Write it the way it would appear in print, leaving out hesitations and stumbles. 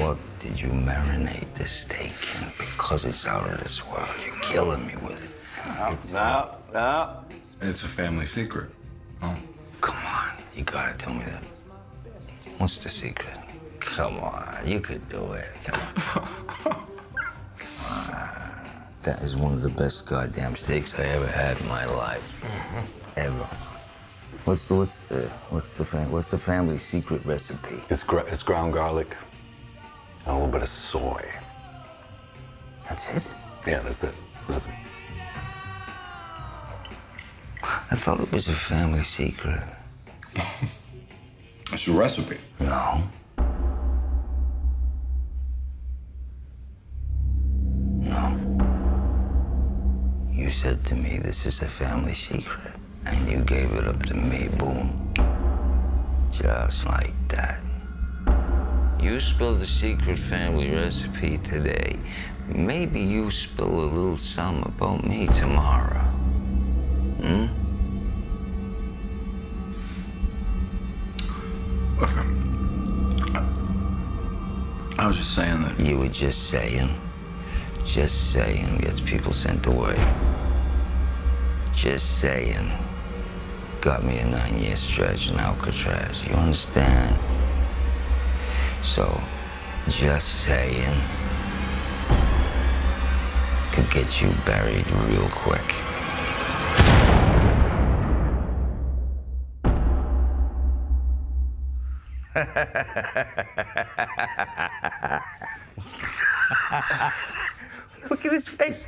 What did you marinate the steak in? Because it's out of this world. You're killing me with... No. It's a family secret. Oh. Come on. You gotta tell me that. What's the secret? Come on. You could do it. Come on. Come on. That is one of the best goddamn steaks I ever had in my life. Mm-hmm. Ever. What's the family secret recipe? It's ground garlic and a little bit of soy. That's it? Yeah, that's it. That's it. I thought it was a family secret. It's a recipe. No. No. You said to me, this is a family secret. And you gave it up to me, boom. Just like that. You spilled the secret family recipe today. Maybe you spill a little something about me tomorrow. Hmm? Look, I was just saying that... You were just saying? Just saying gets people sent away. Just saying. Got me a 9-year stretch in Alcatraz, you understand? So, just saying could get you buried real quick. Look at his face.